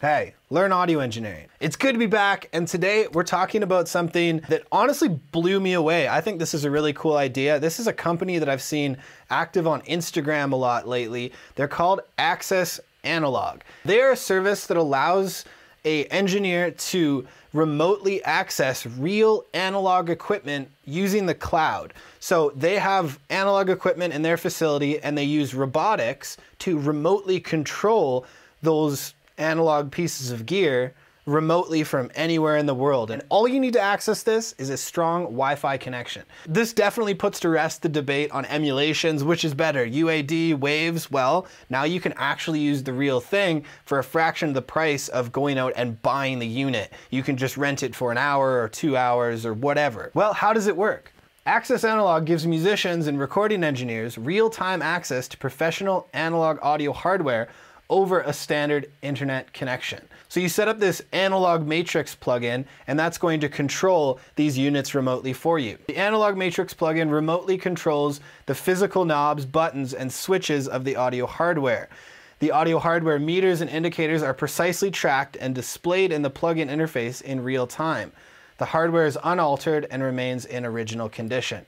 Hey, Learn Audio Engineering. It's good to be back, and today we're talking about something that honestly blew me away. I think this is a really cool idea. This is a company that I've seen active on Instagram a lot lately. They're called Access Analog. They're a service that allows an engineer to remotely access real analog equipment using the cloud. So they have analog equipment in their facility, and they use robotics to remotely control those analog pieces of gear remotely from anywhere in the world. And all you need to access this is a strong Wi-Fi connection. This definitely puts to rest the debate on emulations, which is better, UAD, Waves. Well, now you can actually use the real thing for a fraction of the price of going out and buying the unit. You can just rent it for an hour or 2 hours or whatever. Well, how does it work? Access Analog gives musicians and recording engineers real-time access to professional analog audio hardware over a standard internet connection. So you set up this Analog Matrix plugin, and that's going to control these units remotely for you. The Analog Matrix plugin remotely controls the physical knobs, buttons, and switches of the audio hardware. The audio hardware meters and indicators are precisely tracked and displayed in the plugin interface in real time. The hardware is unaltered and remains in original condition.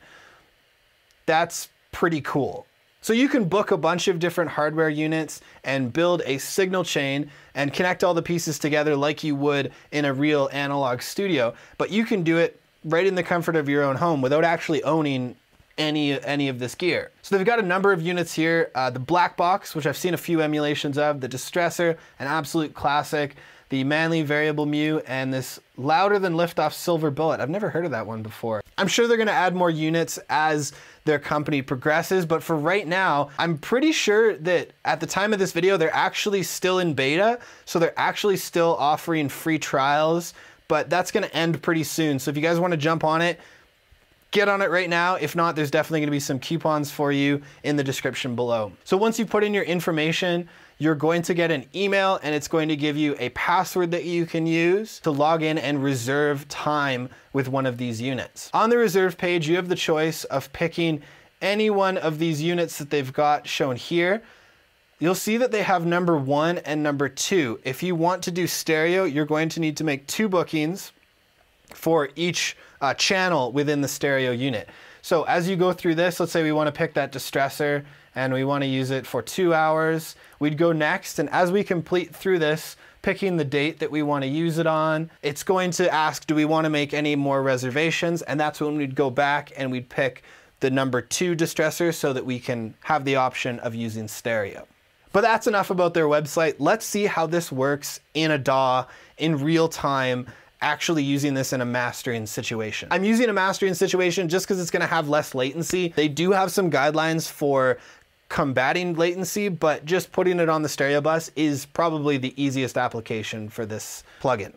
That's pretty cool. So you can book a bunch of different hardware units and build a signal chain and connect all the pieces together like you would in a real analog studio, but you can do it right in the comfort of your own home without actually owning any of this gear. So they've got a number of units here, the black box, which I've seen a few emulations of, the Distressor, an absolute classic, the Manly variable mu, and this louder than liftoff silver bullet. I've never heard of that one before. I'm sure they're gonna add more units as their company progresses, but for right now, I'm pretty sure that at the time of this video, they're actually still in beta. So they're actually still offering free trials, but that's gonna end pretty soon. So if you guys wanna jump on it, get on it right now. If not, there's definitely gonna be some coupons for you in the description below. So once you put in your information, you're going to get an email, and it's going to give you a password that you can use to log in and reserve time with one of these units. On the reserve page, you have the choice of picking any one of these units that they've got shown here. You'll see that they have number 1 and number 2. If you want to do stereo, you're going to need to make 2 bookings for each channel within the stereo unit. So as you go through this, let's say we want to pick that Distressor and we want to use it for 2 hours. We'd go next, and as we complete through this, picking the date that we want to use it on, it's going to ask, do we want to make any more reservations? And that's when we'd go back and we'd pick the number 2 Distressor so that we can have the option of using stereo. But that's enough about their website. Let's see how this works in a DAW in real time, actually using this in a mastering situation. I'm using a mastering situation just because it's gonna have less latency. They do have some guidelines for combating latency, but just putting it on the stereo bus is probably the easiest application for this plugin.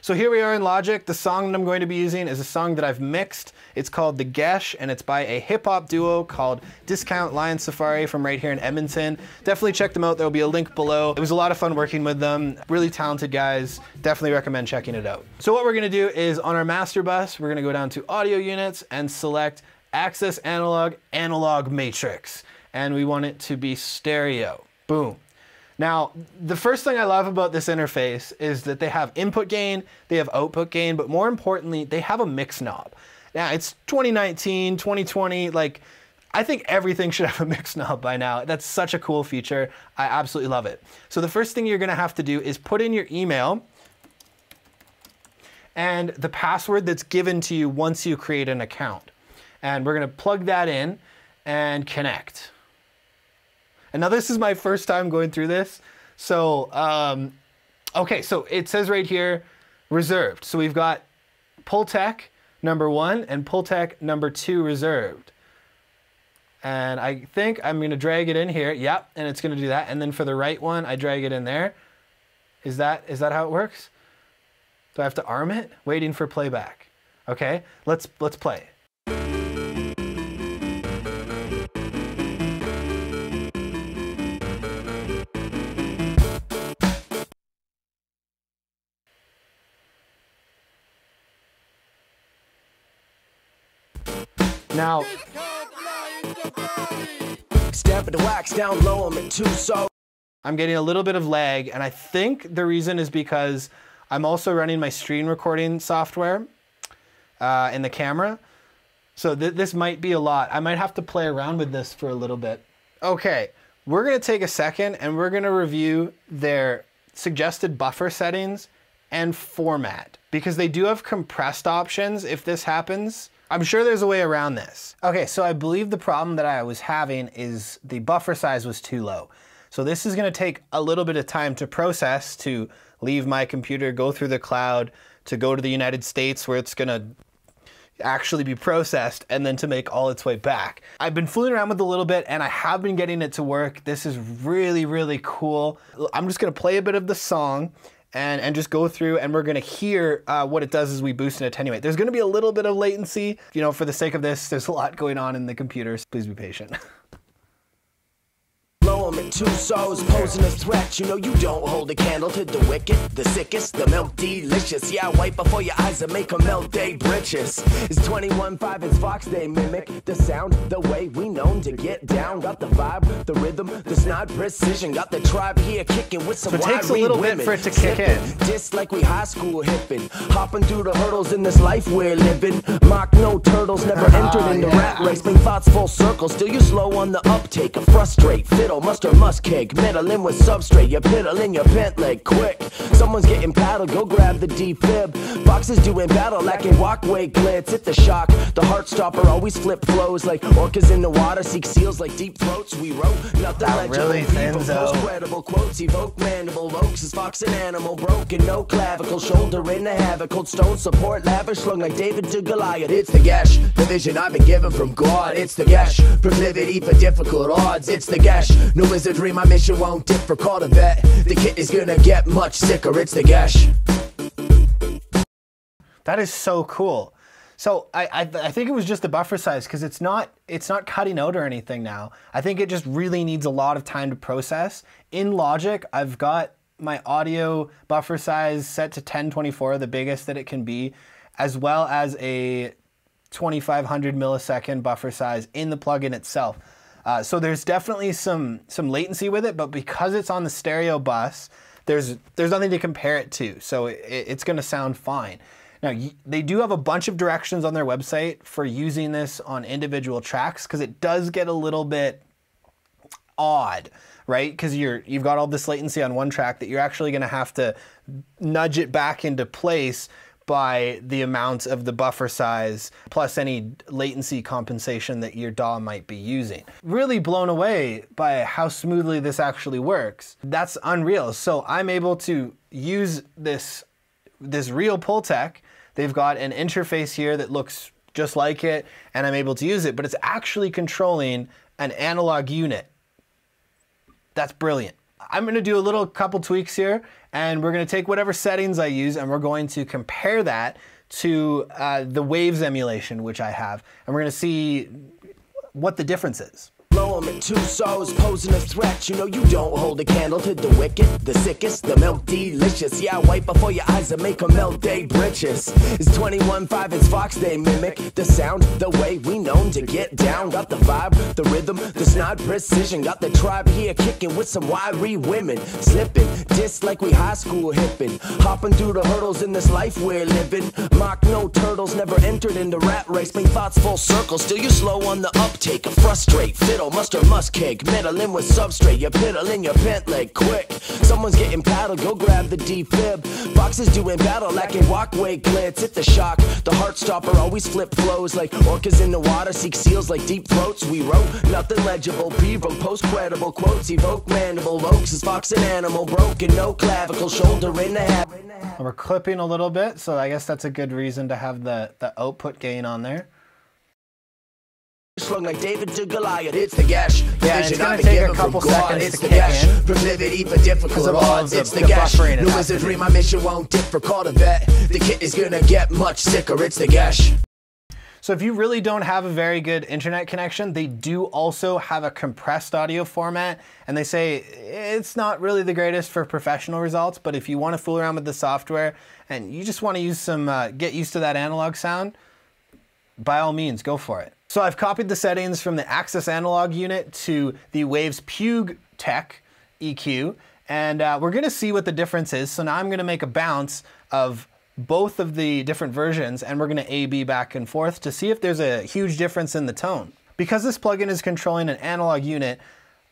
So here we are in Logic. The song that I'm going to be using is a song that I've mixed. It's called The Gesh, and it's by a hip hop duo called Discount Lion Safari from right here in Edmonton. Definitely check them out. There'll be a link below. It was a lot of fun working with them. Really talented guys. Definitely recommend checking it out. So what we're gonna do is on our master bus, we're gonna go down to audio units and select Access Analog, Analog Matrix. And we want it to be stereo. Boom. Now, the first thing I love about this interface is that they have input gain, they have output gain, but more importantly, they have a mix knob. Now, it's 2019, 2020, like, I think everything should have a mix knob by now. That's such a cool feature. I absolutely love it. So the first thing you're gonna have to do is put in your email and the password that's given to you once you create an account. And we're gonna plug that in and connect. And now this is my first time going through this. So, okay, so it says right here, reserved. So we've got Pultec number 1 and Pultec number 2 reserved. And I think I'm gonna drag it in here. Yep, and it's gonna do that. And then for the right one, I drag it in there. Is that how it works? Do I have to arm it? Waiting for playback. Okay, let's play. Now, step of the wax down low, I'm in two, so I'm getting a little bit of lag, and I think the reason is because I'm also running my screen recording software in the camera. So this might be a lot. I might have to play around with this for a little bit. Okay, we're gonna take a second and we're gonna review their suggested buffer settings and format, because they do have compressed options if this happens. I'm sure there's a way around this. Okay, so I believe the problem that I was having is the buffer size was too low. So this is gonna take a little bit of time to process, to leave my computer, go through the cloud, to go to the United States where it's gonna actually be processed, and then to make all its way back. I've been fooling around with it a little bit and I have been getting it to work. This is really, really cool. I'm just gonna play a bit of the song and just go through, and we're gonna hear what it does as we boost and attenuate. There's gonna be a little bit of latency, you know, for the sake of this, there's a lot going on in the computer, so please be patient. And two souls posing a threat, you know you don't hold a candle to the wicked, the sickest, the milk delicious. Yeah, wipe before your eyes and make them melt day britches. It's 21.5, it's Fox, they mimic the sound, the way we known to get down. Got the vibe, the rhythm, the snod precision. Got the tribe here kicking with some so it takes a little bit for it to kick in. Just like we high school hippin', hopping through the hurdles in this life we're living. Mock no turtles, never entered in the rat race. Make thoughts full circle, still you slow on the uptake. A frustrate, fiddle, muster must cake, meddling with substrate, you're piddling your bent leg quick. Someone's getting paddled, go grab the defib. Boxes doing battle, lacking walkway glitz. Hit the shock, the heart stopper always flip flows like orcas in the water, seek seals like deep throats. We wrote nothing that really thins out. Credible quotes evoke mandible oaks as fox and animal broken, no clavicle, shoulder in the havoc, cold stone support, lavish slung like David to Goliath. It's the Gesh, the vision I've been given from God. It's the Gesh, proclivity for difficult odds. It's the Gesh. No wizardry, my mission won't differ. Call the vet. The kid is gonna get much sicker. It's the Gesh. That is so cool. So I think it was just the buffer size, because it's not cutting out or anything now. I think it just really needs a lot of time to process. In Logic, I've got my audio buffer size set to 1024, the biggest that it can be, as well as a 2500 millisecond buffer size in the plugin itself. So there's definitely some latency with it, but because it's on the stereo bus, there's nothing to compare it to, so it's gonna sound fine. Now, they do have a bunch of directions on their website for using this on individual tracks, because it does get a little bit odd, right? Because you've got all this latency on one track that you're actually gonna have to nudge it back into place by the amount of the buffer size, plus any latency compensation that your DAW might be using. Really blown away by how smoothly this actually works. That's unreal. So I'm able to use this real Pultec. They've got an interface here that looks just like it, and I'm able to use it, but it's actually controlling an analog unit. That's brilliant. I'm gonna do a couple tweaks here, and we're gonna take whatever settings I use and we're going to compare that to the Waves emulation, which I have, and we're gonna see what the difference is. And two souls posing a threat, you know you don't hold a candle to the wicked, the sickest, the milk delicious. Yeah, wipe before your eyes and make them melt day britches. It's 21.5, it's Fox, they mimic the sound, the way we known to get down. Got the vibe, the rhythm, the snod precision. Got the tribe here kicking with some wiry women, slipping, just like we high school hippin', hopping through the hurdles in this life we're living. Mock no turtles, never entered in the rat race. Make thoughts full circle, still you slow on the uptake. A frustrate, fiddle, muster must cake, meddling with substrate, you're piddling your bent leg quick. Someone's getting paddled, go grab the defib. Boxes doing battle, lacking walkway glitz. Hit the shock, the heart stopper always flip flows like orcas in the water, seek seals like deep throats. We wrote nothing legible, pre-wrote post credible quotes, evoke mandible oaks as fox and animal broken, no clavicle, shoulder in the hat. We're clipping a little bit, so I guess that's a good reason to have the output gain on there. Slung like David to Goliath. It's the Gesh. Yeah, it's gonna take a couple seconds to kick in. Proclivity for difficult odds. It's the Gesh. No wizardry, my mission won't differ. Call the vet. The kid is gonna get much sicker. It's the Gesh. So if you really don't have a very good internet connection, they do also have a compressed audio format, and they say it's not really the greatest for professional results, but if you want to fool around with the software and you just want to use some get used to that analog sound, by all means, go for it. So I've copied the settings from the Access Analog unit to the Waves Pultec EQ, and we're gonna see what the difference is. So now I'm gonna make a bounce of both of the different versions, and we're gonna A/B back and forth to see if there's a huge difference in the tone. Because this plugin is controlling an analog unit,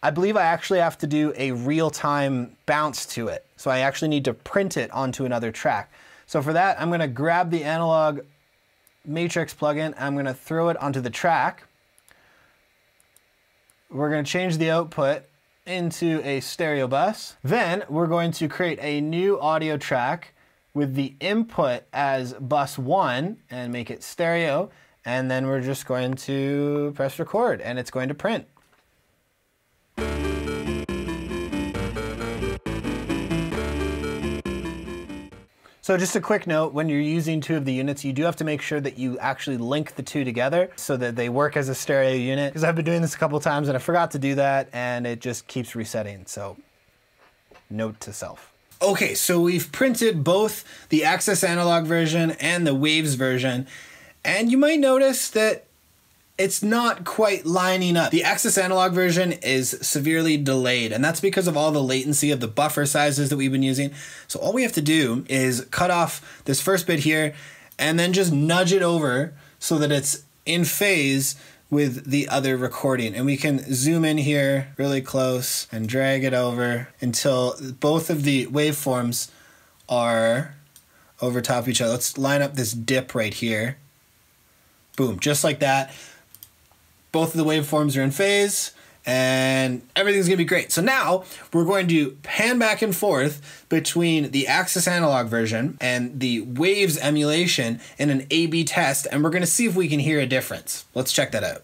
I believe I actually have to do a real-time bounce to it. So I actually need to print it onto another track. So for that, I'm gonna grab the Analog Matrix plugin, I'm gonna throw it onto the track. We're gonna change the output into a stereo bus. Then we're going to create a new audio track with the input as bus 1 and make it stereo. And then we're just going to press record and it's going to print. So just a quick note, when you're using two of the units, you do have to make sure that you actually link the two together so that they work as a stereo unit. Because I've been doing this a couple times and I forgot to do that and it just keeps resetting. So note to self. Okay, so we've printed both the Access Analog version and the Waves version. And you might notice that it's not quite lining up. The Access Analog version is severely delayed, and that's because of all the latency of the buffer sizes that we've been using. So all we have to do is cut off this first bit here and then just nudge it over so that it's in phase with the other recording. And we can zoom in here really close and drag it over until both of the waveforms are over top of each other. Let's line up this dip right here. Boom, just like that. Both of the waveforms are in phase and everything's gonna be great. So now we're going to pan back and forth between the Access Analog version and the Waves emulation in an A/B test, and we're gonna see if we can hear a difference. Let's check that out.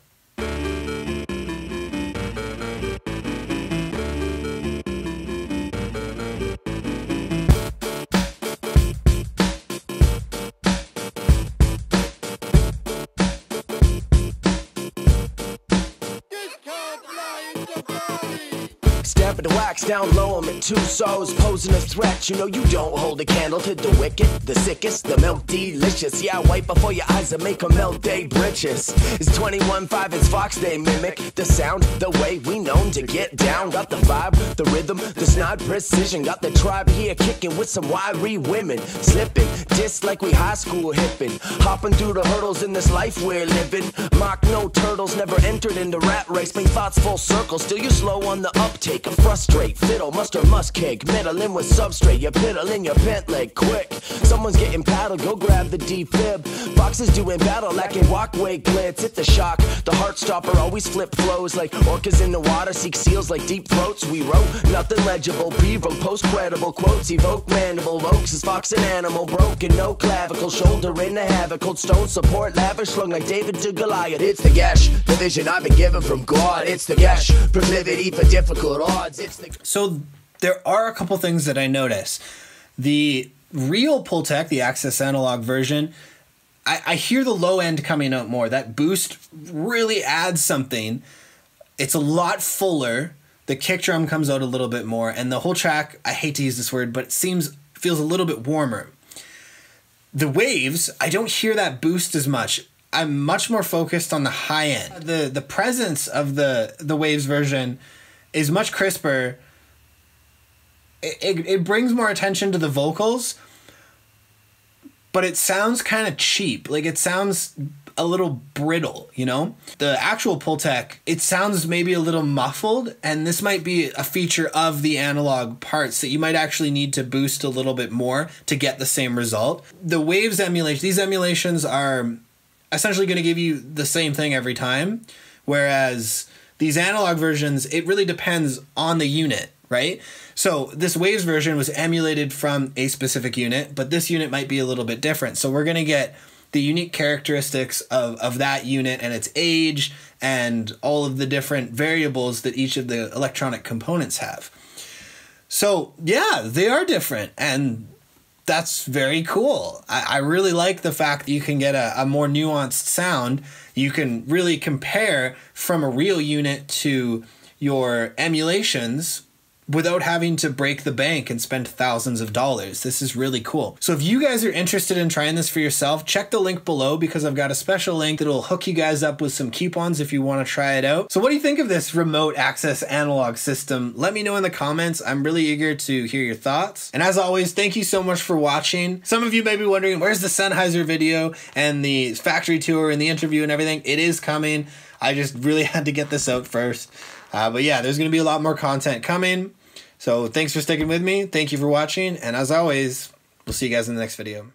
Stamping the wax down low, I'm at two souls, posing a threat. You know you don't hold a candle to the wicked, the sickest, the milk delicious. Yeah, I wipe before your eyes and make them melt day britches. It's 21.5, it's Fox, they mimic the sound, the way we known to get down. Got the vibe, the rhythm, the snide precision. Got the tribe here kicking with some wiry women. Slipping, diss like we high school hippin'. Hopping through the hurdles in this life we're living. Mock no turtles, never entered in the rat race. Make thoughts full circle, still you slow on the uptake. I'm frustrate, fiddle, mustard, musk cake, meddling with substrate, you're piddling your pant leg, quick. Someone's getting paddled, go grab the defib. Boxes doing battle, lacking walkway glitz. It's a shock, the heart stopper always flip flows like orcas in the water, seek seals like deep throats. We wrote nothing legible, B-wrote post credible quotes, evoke mandible, oaks is fox an animal, broken, no clavicle, shoulder in the havoc, cold stone support, lavish, slung like David to Goliath. It's the Gesh, the vision I've been given from God. It's the Gesh, proclivity for difficult odds. So there are a couple things that I notice. The real Pultec, the Access Analog version, I hear the low end coming out more. That boost really adds something. It's a lot fuller. The kick drum comes out a little bit more, and the whole track, I hate to use this word, but it feels a little bit warmer. The Waves, I don't hear that boost as much. I'm much more focused on the high end. The presence of the Waves version is much crisper. It brings more attention to the vocals, but it sounds kind of cheap. Like, it sounds a little brittle, you know? The actual Pultec, it sounds maybe a little muffled, and this might be a feature of the analog parts that you might actually need to boost a little bit more to get the same result. The Waves emulation, these emulations are essentially gonna give you the same thing every time, whereas these analog versions, it really depends on the unit, right? So this Waves version was emulated from a specific unit, but this unit might be a little bit different. So we're gonna get the unique characteristics of that unit and its age and all of the different variables that each of the electronic components have. So yeah, they are different, and that's very cool. I really like the fact that you can get a more nuanced sound. You can really compare from a real unit to your emulations without having to break the bank and spend thousands of dollars. This is really cool. So if you guys are interested in trying this for yourself, check the link below because I've got a special link that'll hook you guys up with some coupons if you want to try it out. So what do you think of this remote access analog system? Let me know in the comments. I'm really eager to hear your thoughts. And as always, thank you so much for watching. Some of you may be wondering, where's the Sennheiser video and the factory tour and the interview and everything? It is coming. I just really had to get this out first. But yeah, there's going to be a lot more content coming. So thanks for sticking with me. Thank you for watching. And as always, we'll see you guys in the next video.